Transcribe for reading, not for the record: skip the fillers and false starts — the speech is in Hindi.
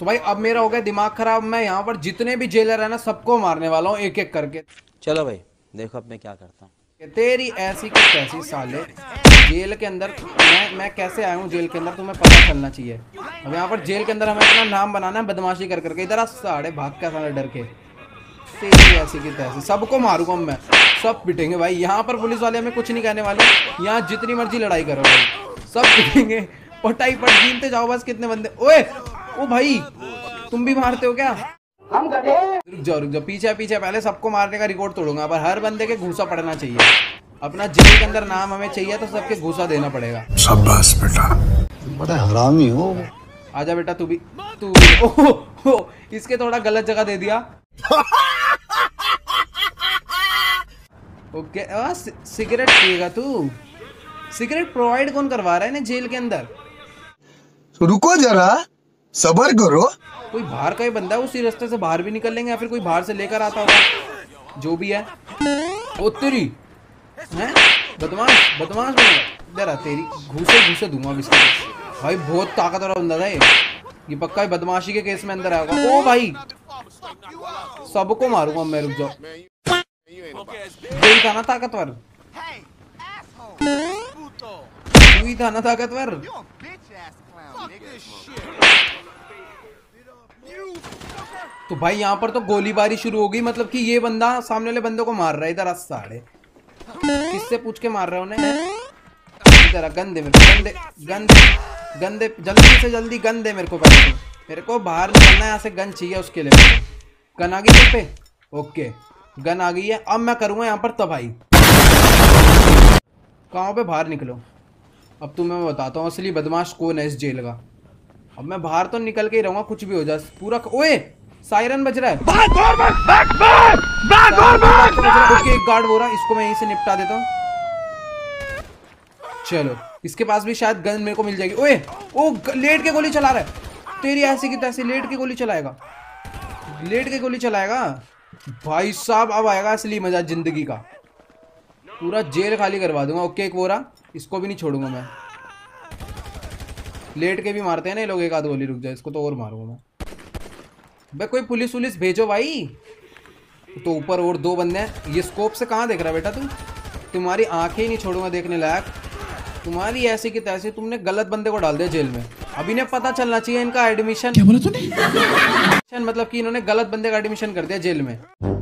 तो भाई अब मेरा हो गया दिमाग खराब। मैं यहाँ पर जितने भी जेलर है ना सबको मारने वाला हूँ एक एक करके। चलो भाई देखो अब मैं क्या करता हूँ। तेरी ऐसी कैसी साले जेल के अंदर मैं कैसे आया हूँ जेल के अंदर तुम्हें पता चलना चाहिए। अब यहाँ पर जेल के अंदर हमें अपना नाम बनाना है बदमाशी कर करके। इधर साढ़े भाग का साला डर के तेरी ऐसी की तैसी सबको मारूंगा मैं। सब पिटेंगे भाई यहाँ पर पुलिस वाले हमें कुछ नहीं कहने वाले। यहाँ जितनी मर्जी लड़ाई करो भाई सब पिटेंगे। पटाई पट जीनते जाओ बस। कितने बंदे ओए ओ भाई तुम भी मारते हो क्या? हम गधे। रुक जाओ पीछे पहले सबको मारने का रिकॉर्ड तोड़ूंगा। पर हर बंदे के घूसा पड़ना चाहिए। अपना जेल के अंदर नाम हमें चाहिए तो सबके घूसा देना पड़ेगा। शाबाश बेटा बड़ा हरामी हो। आजा बेटा तू भी। ओहो इसके थोड़ा गलत जगह दे दिया। ओके सिगरेट पिएगा तू? सिगरेट प्रोवाइड कौन करवा रहा है ना जेल के अंदर? रुको जरा सबर करो। कोई बाहर का ही बंदा उसी रास्ते से बाहर भी निकल लेंगे या फिर कोई बाहर से लेकर आता होगा जो भी है। ओ तेरी हैं बदमाश जरा तेरी घूसे दूंगा भाई। बहुत ताकतवर बंदा था ये पक्का ही बदमाशी के केस में अंदर आया होगा। ओ भाई सबको मारूंगा मैं। रुक जाओ यही था ना ताकतवर। तो भाई यहाँ पर तो गोलीबारी शुरू हो गई। मतलब कि ये बंदा सामने वाले बंदों को मार रहा है। इधर साढ़े किससे पूछ के मार रहे उन्हें? इधर गंदे जल्दी से जल्दी गन दे मेरे को। पहले मेरे को बाहर निकलना है यहाँ से। गन चाहिए उसके लिए। गन आ गई पे। ओके गन आ गई है। अब मैं करूंगा यहाँ पर तबाही। कहाँ पे बाहर निकलो? अब तुम्हें मैं बताता हूँ असली बदमाश कौन है इस जेल का। अब मैं बाहर तो निकल के ही रहूंगा कुछ भी हो जाए पूरा। ओए सायरन बज रहा है। ओके एक गार्ड हो रहा है इसको मैं यहीं से निपटा देता हूँ। चलो इसके पास भी शायद गन मेरे को मिल जाएगी। ओए ओ लेट के गोली चला रहा है। तेरी ऐसी की तैसी लेट के गोली चलाएगा भाई साहब। अब आएगा असली मजा जिंदगी का। पूरा जेल खाली करवा दूंगा। ओके एक बोरा इसको भी नहीं छोड़ूंगा मैं। लेट के भी मारते हैं ना लोग एक आध गोली। रुक जाए इसको तो और मारूंगा मैं। भाई कोई पुलिस वुलिस भेजो भाई। तो ऊपर और दो बंदे हैं। ये स्कोप से कहाँ देख रहा बेटा तू? तुम्हारी आंखें ही नहीं छोड़ूंगा देखने लायक। तुम्हारी ऐसी की तैसी। तुमने गलत बंदे को डाल दिया जेल में। अब इन्हें पता चलना चाहिए इनका एडमिशन मतलब कि इन्होंने गलत बंदे का एडमिशन कर दिया जेल में।